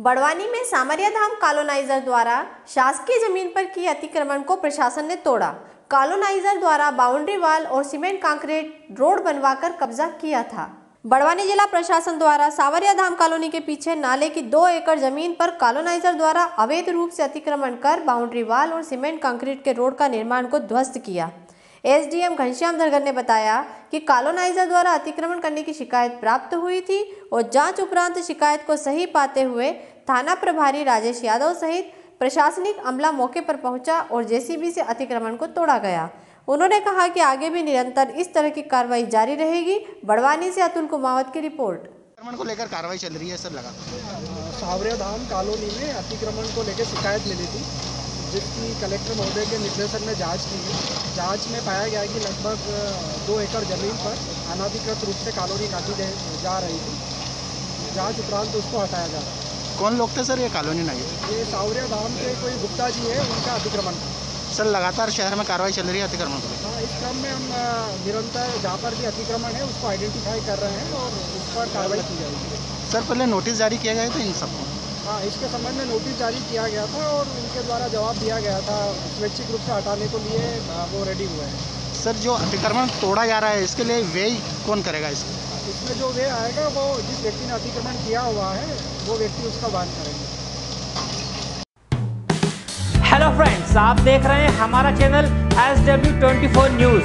बड़वानी में सांवरिया धाम कॉलोनाइजर द्वारा शासकीय जमीन पर किए अतिक्रमण को प्रशासन ने तोड़ा। कॉलोनाइजर द्वारा बाउंड्री वाल और सीमेंट कंक्रीट रोड बनवाकर कब्जा किया था। बड़वानी जिला प्रशासन द्वारा सांवरिया धाम कॉलोनी के पीछे नाले की 2 एकड़ जमीन पर कॉलोनाइजर द्वारा अवैध रूप से अतिक्रमण कर बाउंड्री वाल और सीमेंट कंक्रीट के रोड का निर्माण को ध्वस्त किया। एसडीएम घनश्याम गर्ग ने बताया कि कॉलोनाइजर द्वारा अतिक्रमण करने की शिकायत प्राप्त हुई थी और जांच उपरांत शिकायत को सही पाते हुए थाना प्रभारी राजेश यादव सहित प्रशासनिक अमला मौके पर पहुंचा और जेसीबी से अतिक्रमण को तोड़ा गया। उन्होंने कहा कि आगे भी निरंतर इस तरह की कार्रवाई जारी रहेगी। बड़वानी से अतुल कुमावत की रिपोर्ट। अतिक्रमण को लेकर कार्रवाई चल रही है सर। लगा सांवरिया धाम कॉलोनी में अतिक्रमण को लेकर शिकायत मिली थी, जिसकी कलेक्टर महोदय के निर्देशन में जांच की गई। जांच में पाया गया कि लगभग 2 एकड़ जमीन पर अनाधिकृत रूप से कॉलोनी काटी जा रही थी। जांच उपरांत उसको हटाया जा रहा है। कौन लोग थे सर ये कॉलोनी? नहीं, ये सांवरिया धाम के कोई गुप्ता जी है, उनका अतिक्रमण सर। लगातार शहर में कार्रवाई चल रही है अतिक्रमण को लेकर। इस क्रम में हम निरंतर जहाँ पर भी अतिक्रमण है उसको आइडेंटिफाई कर रहे हैं और उस पर कार्रवाई की जाएगी सर। पहले नोटिस जारी किया गया था इन सबको। हाँ, इसके संबंध में नोटिस जारी किया गया था और उनके द्वारा जवाब दिया गया था। स्वैच्छिक रूप से हटाने के लिए वो रेडी हुए हैं सर। जो अतिक्रमण तोड़ा जा रहा है इसके लिए व्यय कौन करेगा? इसमें जो व्यय आएगा वो जिस व्यक्ति ने अतिक्रमण किया हुआ है वो व्यक्ति उसका भान करेगा। हेलो फ्रेंड्स, आप देख रहे हैं हमारा चैनल SW24 न्यूज़।